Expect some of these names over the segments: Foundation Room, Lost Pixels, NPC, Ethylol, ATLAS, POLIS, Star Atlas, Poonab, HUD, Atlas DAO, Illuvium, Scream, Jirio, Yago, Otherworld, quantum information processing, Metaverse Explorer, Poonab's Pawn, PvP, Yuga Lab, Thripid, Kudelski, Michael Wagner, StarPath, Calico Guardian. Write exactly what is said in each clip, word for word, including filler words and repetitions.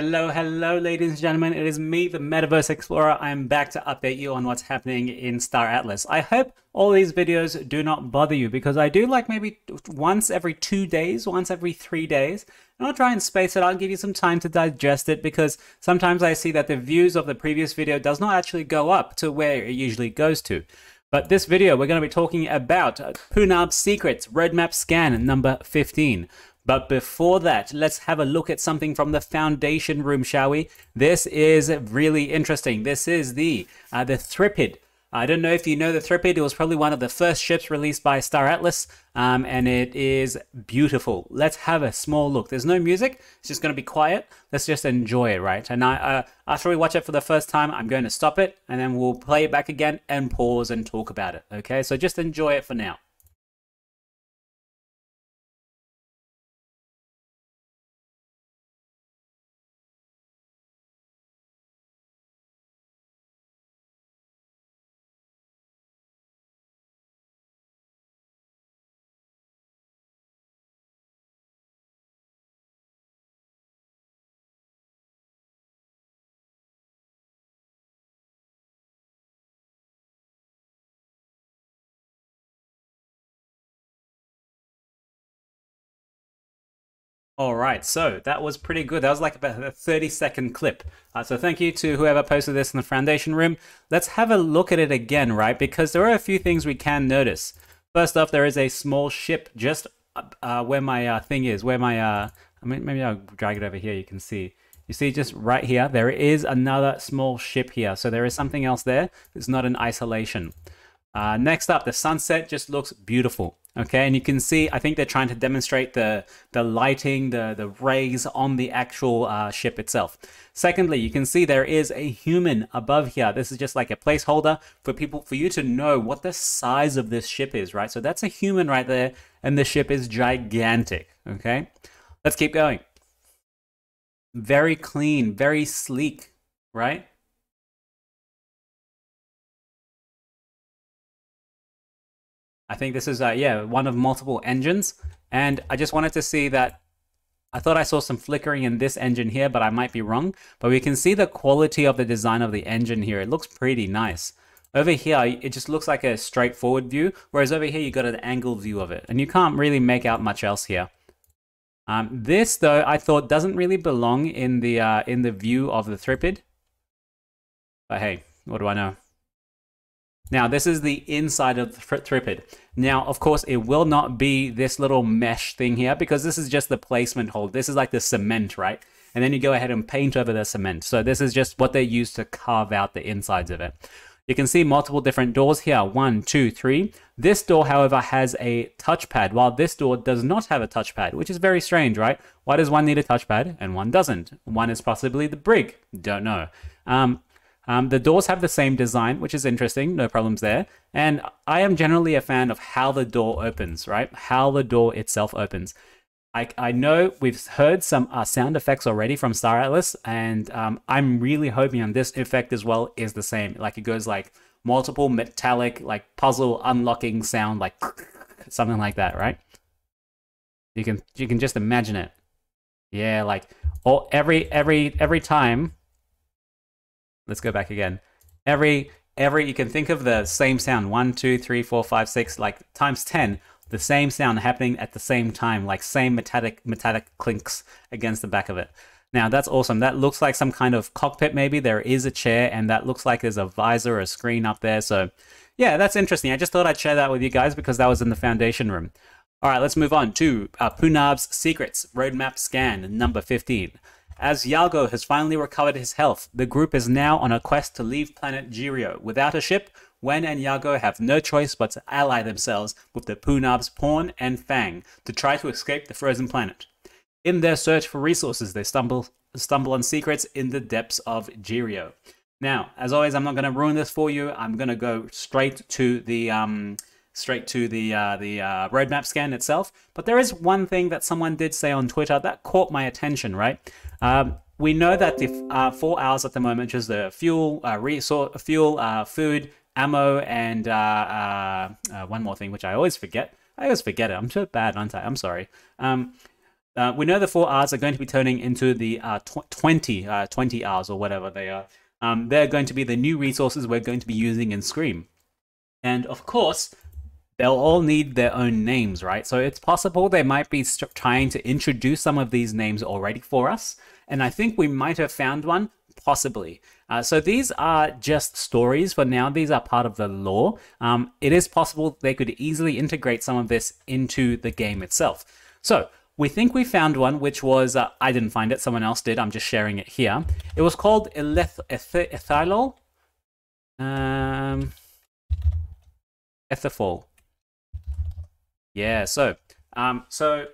Hello, hello, ladies and gentlemen. It is me, the Metaverse Explorer. I am back to update you on what's happening in Star Atlas. I hope all these videos do not bother you because I do like maybe once every two days, once every three days. And I'll try and space it out and give you some time to digest it because sometimes I see that the views of the previous video does not actually go up to where it usually goes to. But this video, we're going to be talking about Poonab's Secrets Roadmap Scan number fifteen. But before that, let's have a look at something from the Foundation Room, shall we? This is really interesting. This is the uh, the Thripid. I don't know if you know the Thripid. It was probably one of the first ships released by Star Atlas, um, and it is beautiful. Let's have a small look. There's no music. It's just going to be quiet. Let's just enjoy it, right? And I, uh, after we watch it for the first time, I'm going to stop it, and then we'll play it back again and pause and talk about it, okay? So just enjoy it for now. All right, so that was pretty good. That was like about a thirty second clip. Uh, so thank you to whoever posted this in the Foundation Room. Let's have a look at it again, right? Because there are a few things we can notice. First off, there is a small ship just uh, where my uh, thing is, where my, uh, I mean, maybe I'll drag it over here, you can see. You see just right here, there is another small ship here. So there is something else there. It's not an isolation. Uh, next up, the sunset just looks beautiful. Okay, and you can see, I think they're trying to demonstrate the, the lighting, the, the rays on the actual uh, ship itself. Secondly, you can see there is a human above here. This is just like a placeholder for people, for you to know what the size of this ship is, right? So that's a human right there, and the ship is gigantic, okay? Let's keep going. Very clean, very sleek, right? I think this is, uh, yeah, one of multiple engines. And I just wanted to see that, I thought I saw some flickering in this engine here, but I might be wrong. But we can see the quality of the design of the engine here. It looks pretty nice. Over here, it just looks like a straightforward view, whereas over here, you got an angle view of it. And you can't really make out much else here. Um, this, though, I thought doesn't really belong in the, uh, in the view of the Thripid. But hey, what do I know? Now, this is the inside of the Thripid. Now, of course, it will not be this little mesh thing here because this is just the placement hold. This is like the cement, right? And then you go ahead and paint over the cement. So this is just what they use to carve out the insides of it. You can see multiple different doors here. One, two, three. This door, however, has a touchpad, while this door does not have a touchpad, which is very strange, right? Why does one need a touchpad and one doesn't? One is possibly the brig. Don't know. Um... Um, the doors have the same design, which is interesting. No problems there. And I am generally a fan of how the door opens, right? How the door itself opens. I, I know we've heard some uh, sound effects already from Star Atlas, and um, I'm really hoping on this effect as well is the same. Like it goes like multiple metallic, like puzzle unlocking sound, like something like that, right? You can you can just imagine it. Yeah, like all, every every every time. Let's go back again. Every, every, you can think of the same sound, one, two, three, four, five, six, like times ten, the same sound happening at the same time, like same metallic, metallic clinks against the back of it. Now that's awesome. That looks like some kind of cockpit maybe. There is a chair and that looks like there's a visor or a screen up there. So yeah, that's interesting. I just thought I'd share that with you guys because that was in the Foundation Room. All right, let's move on to uh, Poonab's Secrets Roadmap Scan number fifteen. As Yago has finally recovered his health, the group is now on a quest to leave planet Jirio. Without a ship, Wen and Yago have no choice but to ally themselves with the Poonab's Pawn and Fang to try to escape the frozen planet. In their search for resources, they stumble, stumble on secrets in the depths of Jirio. Now, as always, I'm not going to ruin this for you. I'm going to go straight to the... Um, straight to the uh, the uh, roadmap scan itself. But there is one thing that someone did say on Twitter that caught my attention, right? Um, we know that the uh, four hours at the moment, which is the fuel, uh, resource, fuel, uh, food, ammo, and uh, uh, uh, one more thing, which I always forget. I always forget it. I'm so bad, aren't I? I'm sorry. Um, Uh, we know the four R's are going to be turning into the uh, tw twenty, uh, twenty R's or whatever they are. Um, they're going to be the new resources we're going to be using in Scream. And of course, they'll all need their own names, right? So it's possible they might be trying to introduce some of these names already for us. And I think we might have found one, possibly. Uh, so these are just stories for now. These are part of the lore. Um, it is possible they could easily integrate some of this into the game itself. So we think we found one, which was, uh, I didn't find it, someone else did, I'm just sharing it here. It was called Ethylol, um, Ethylol. Yeah, so, um, so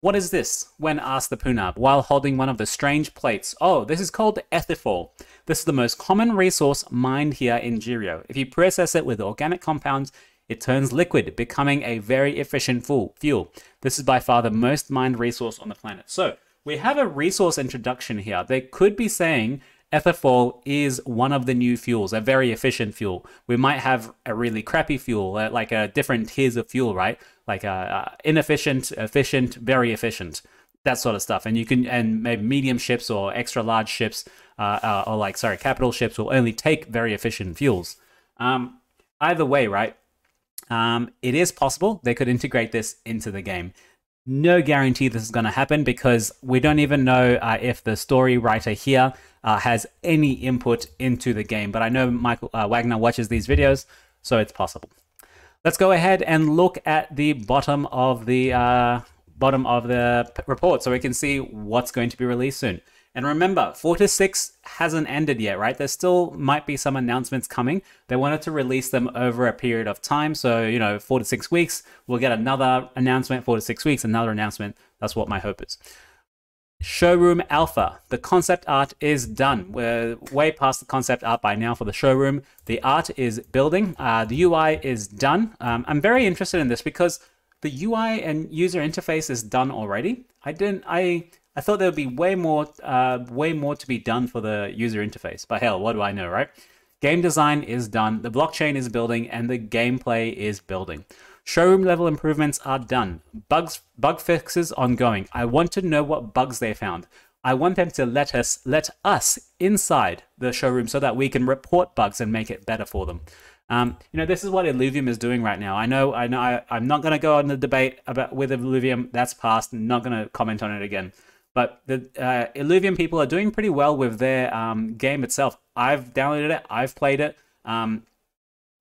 what is this? When asked the Poonab, while holding one of the strange plates. Oh, this is called Ethylol. This is the most common resource mined here in Jirio. If you process it with organic compounds, it turns liquid, becoming a very efficient fuel. This is by far the most mined resource on the planet. So we have a resource introduction here. They could be saying Ethylol is one of the new fuels, a very efficient fuel. We might have a really crappy fuel, like a different tiers of fuel, right? Like a, a inefficient, efficient, very efficient, that sort of stuff. And you can, and maybe medium ships or extra large ships, uh, uh, or like, sorry, capital ships will only take very efficient fuels. Um, either way, right? Um, it is possible they could integrate this into the game. No guarantee this is going to happen because we don't even know uh, if the story writer here uh, has any input into the game. But I know Michael uh, Wagner watches these videos, so it's possible. Let's go ahead and look at the bottom of the uh, bottom of the report so we can see what's going to be released soon. And remember, four to six hasn't ended yet, right? There still might be some announcements coming. They wanted to release them over a period of time. So, you know, four to six weeks, we'll get another announcement, four to six weeks, another announcement. That's what my hope is. Showroom Alpha. The concept art is done. We're way past the concept art by now for the showroom. The art is building. Uh, the U I is done. Um, I'm very interested in this because the U I and user interface is done already. I didn't... I. I thought there would be way more, uh, way more to be done for the user interface, but hell, what do I know, right? Game design is done, the blockchain is building, and the gameplay is building. Showroom level improvements are done. Bugs, bug fixes ongoing. I want to know what bugs they found. I want them to let us, let us inside the showroom so that we can report bugs and make it better for them. Um, you know, this is what Illuvium is doing right now. I know, I know, I, I'm not going to go on the debate about with Illuvium. That's past. I'm not going to comment on it again. But the uh, Illuvium people are doing pretty well with their um, game itself. I've downloaded it. I've played it. Um,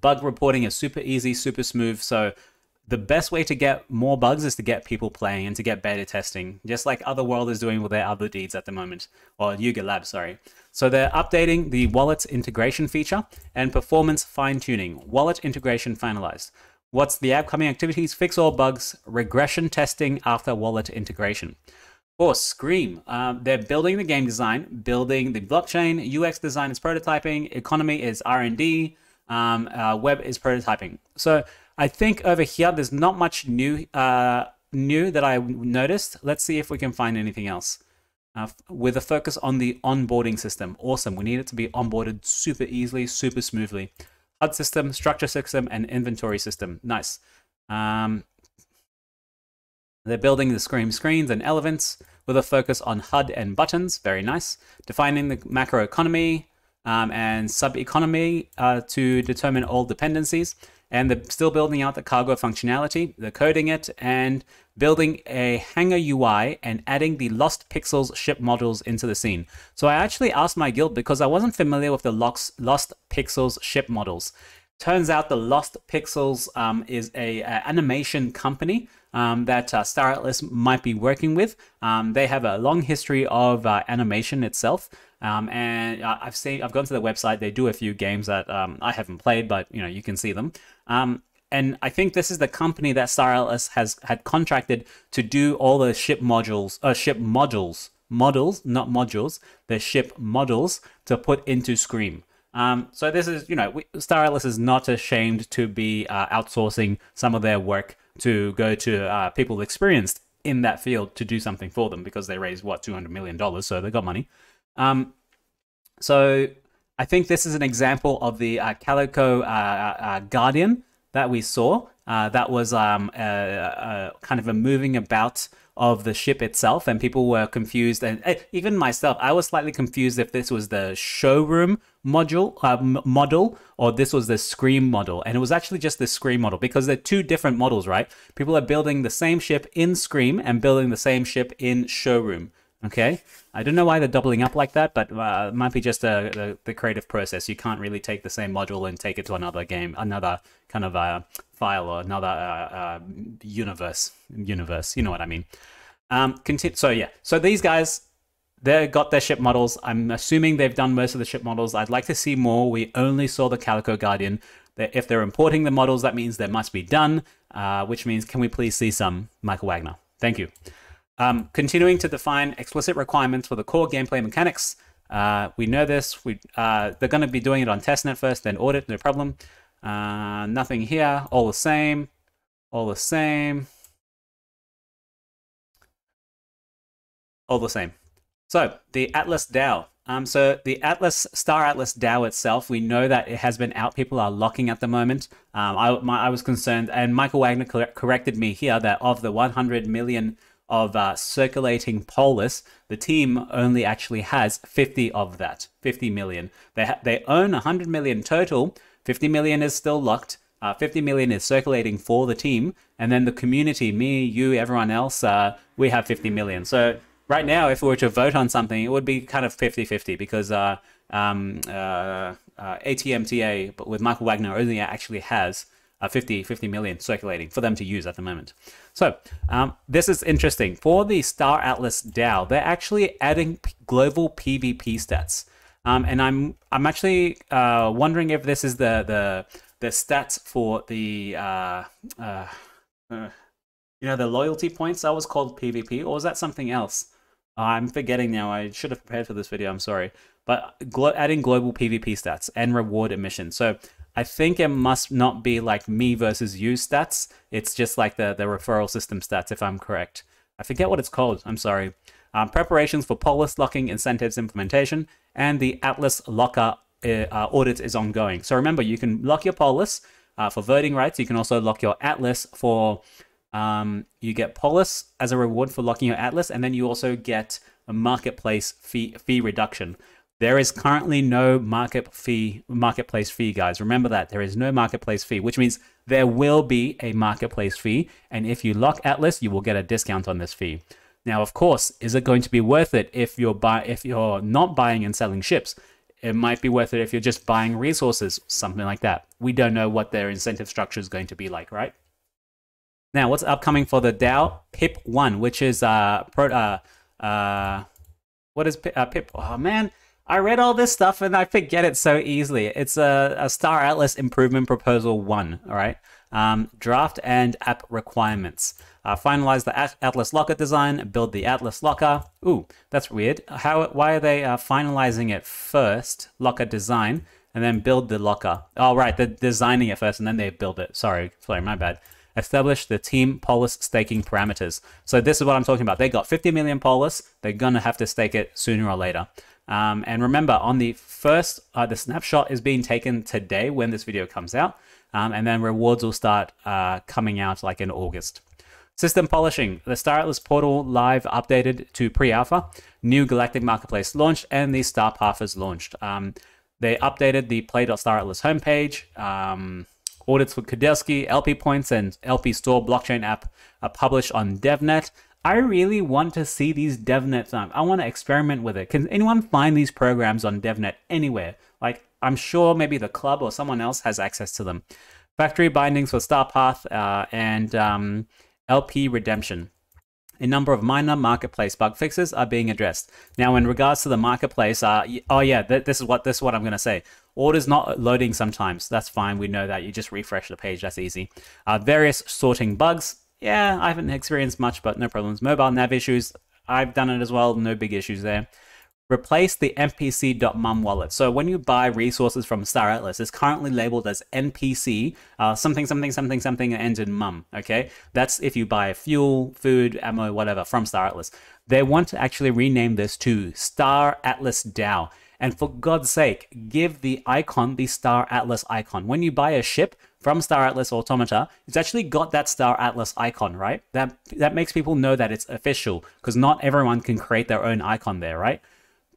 bug reporting is super easy, super smooth. So the best way to get more bugs is to get people playing and to get beta testing, just like Otherworld is doing with their other deeds at the moment, or Yuga Lab, sorry. So they're updating the wallet integration feature and performance fine-tuning. Wallet integration finalized. What's the upcoming activities? Fix all bugs, regression testing after wallet integration. Or Scream. Um, they're building the game design, building the blockchain, U X design is prototyping, economy is R and D, um, uh, web is prototyping. So I think over here, there's not much new, uh, new that I noticed. Let's see if we can find anything else. Uh, with a focus on the onboarding system. Awesome. We need it to be onboarded super easily, super smoothly. H U D system, structure system, and inventory system. Nice. Um, They're building the Scream screens and elements with a focus on H U D and buttons. Very nice. Defining the macro economy um, and sub-economy uh, to determine all dependencies. And they're still building out the cargo functionality. They're coding it and building a hangar U I and adding the Lost Pixels ship models into the scene. So I actually asked my guild because I wasn't familiar with the Lost Pixels ship models. Turns out the Lost Pixels um, is a, a animation company um, that uh, Star Atlas might be working with. Um, they have a long history of uh, animation itself, um, and I've seen I've gone to their website. They do a few games that um, I haven't played, but you know you can see them. Um, and I think this is the company that Star Atlas has had contracted to do all the ship modules, uh, ship modules, models, not modules, the ship models to put into Scream. Um, so this is, you know, we, Star Atlas is not ashamed to be uh, outsourcing some of their work to go to uh, people experienced in that field to do something for them because they raised, what, two hundred million dollars, so they got money. Um, so I think this is an example of the uh, Calico uh, uh, Guardian that we saw. Uh, that was um, a, a kind of a moving about of the ship itself, and people were confused, and even myself, I was slightly confused if this was the showroom module uh, model or this was the Scream model. And it was actually just the Scream model, because they're two different models, right? People are building the same ship in Scream and building the same ship in Showroom. Okay, I don't know why they're doubling up like that, but uh, it might be just a, the, the creative process. You can't really take the same module and take it to another game, another kind of uh, file or another uh, uh, universe, universe. You know what I mean? Um, continue, so yeah, so these guys, they got their ship models. I'm assuming they've done most of the ship models. I'd like to see more. We only saw the Calico Guardian. If they're importing the models, that means they must be done, uh, which means can we please see some Michael Wagner? Thank you. Um, continuing to define explicit requirements for the core gameplay mechanics. Uh, we know this. We uh, they're going to be doing it on testnet first, then audit, no problem. Uh, nothing here. All the same. All the same. All the same. So the Atlas DAO. Um, so the Atlas, Star Atlas DAO itself, we know that it has been out. People are locking at the moment. Um, I, my, I was concerned, and Michael Wagner cor corrected me here that of the one hundred million of uh, circulating POLIS, the team only actually has fifty of that, fifty million. They, ha they own one hundred million total, fifty million is still locked, uh, fifty million is circulating for the team, and then the community, me, you, everyone else, uh, we have fifty million. So right now, if we were to vote on something, it would be kind of fifty fifty, because uh, um, uh, uh, A T M T A, but with Michael Wagner, only actually has fifty million circulating for them to use at the moment. So um, this is interesting. For the Star Atlas DAO, they're actually adding global P v P stats, um, and I'm I'm actually uh, wondering if this is the the the stats for the uh, uh, uh, you know, the loyalty points. That was called P v P, or is that something else? Uh, I'm forgetting now. I should have prepared for this video. I'm sorry, but glo adding global P v P stats and reward emissions. So I think it must not be like me versus you stats. It's just like the, the referral system stats, if I'm correct. I forget what it's called. I'm sorry. Um, preparations for POLIS locking incentives implementation, and the Atlas locker uh, uh, audit is ongoing. So remember, you can lock your POLIS uh, for voting rights. You can also lock your Atlas for, um, you get POLIS as a reward for locking your Atlas, and then you also get a marketplace fee, fee reduction. There is currently no market fee, marketplace fee, guys. Remember that. There is no marketplace fee, which means there will be a marketplace fee. And if you lock Atlas, you will get a discount on this fee. Now, of course, is it going to be worth it if you're, buy, if you're not buying and selling ships? It might be worth it if you're just buying resources, something like that. We don't know what their incentive structure is going to be like, right? Now, what's upcoming for the DAO? P I P one, which is... Uh, pro, uh, uh, what is uh, P I P? Oh, man. I read all this stuff and I forget it so easily. It's a, a Star Atlas Improvement Proposal one, all right? Um, draft and app requirements. Uh, finalize the At Atlas Locker design, build the Atlas Locker. Ooh, that's weird. How? Why are they uh, finalizing it first, locker design, and then build the locker? Oh, right, they're designing it first and then they build it. Sorry, sorry, my bad. Establish the team POLIS staking parameters. So this is what I'm talking about. They got fifty million POLIS. They're gonna have to stake it sooner or later. Um, and remember, on the first, uh, the snapshot is being taken today when this video comes out, um, and then rewards will start uh, coming out like in August. System polishing. The Star Atlas portal live updated to pre-alpha, new Galactic Marketplace launched, and the StarPath is launched. Um, they updated the play.staratlas homepage, um, audits for Kudelski, L P points, and L P store blockchain app are published on DevNet. I really want to see these DevNet time. I want to experiment with it. Can anyone find these programs on DevNet anywhere? Like, I'm sure maybe the club or someone else has access to them. Factory bindings for StarPath uh, and um, L P redemption. A number of minor marketplace bug fixes are being addressed. Now, in regards to the marketplace, uh, oh yeah, th this is what this is what I'm going to say. Order's not loading sometimes. That's fine. We know that. You just refresh the page. That's easy. Uh, various sorting bugs. Yeah, I haven't experienced much, but no problems. Mobile nav issues, I've done it as well. No big issues there. Replace the N P C dot mum wallet. So when you buy resources from Star Atlas, it's currently labeled as N P C, uh, something, something, something, something, and ends in mum, okay? That's if you buy fuel, food, ammo, whatever, from Star Atlas. They want to actually rename this to Star Atlas DAO. And for God's sake, give the icon the Star Atlas icon. When you buy a ship from Star Atlas Automata, it's actually got that Star Atlas icon, right? That that makes people know that it's official, because not everyone can create their own icon there, right?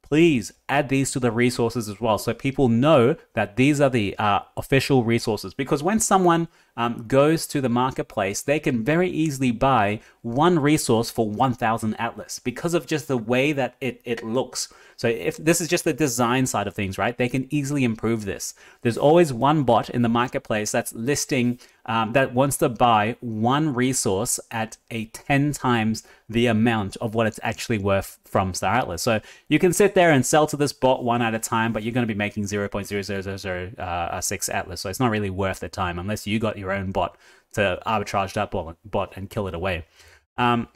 Please add these to the resources as well, so people know that these are the uh, official resources. Because when someone um, goes to the marketplace, they can very easily buy one resource for one thousand Atlas because of just the way that it, it looks. So if this is just the design side of things, right, they can easily improve this. There's always one bot in the marketplace that's listing, um, that wants to buy one resource at a ten times the amount of what it's actually worth from Star Atlas. So you can sit there and sell to this bot one at a time, but you're going to be making zero point zero zero zero zero six Atlas, so it's not really worth the time unless you got your own bot to arbitrage that bot and kill it away. Um,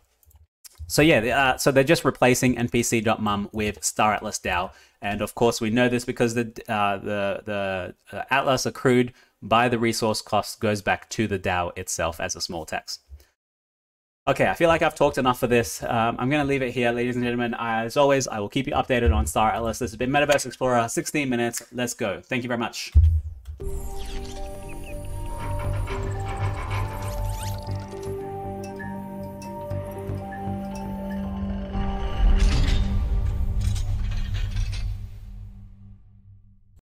so yeah, uh, so they're just replacing N P C dot mum with Star Atlas DAO, and of course we know this because the uh, the the uh, Atlas accrued by the resource cost goes back to the DAO itself as a small tax. Okay, I feel like I've talked enough for this. Um, I'm going to leave it here, ladies and gentlemen. As always, I will keep you updated on Star Atlas. This has been Metaverse Explorer, sixteen minutes. Let's go. Thank you very much.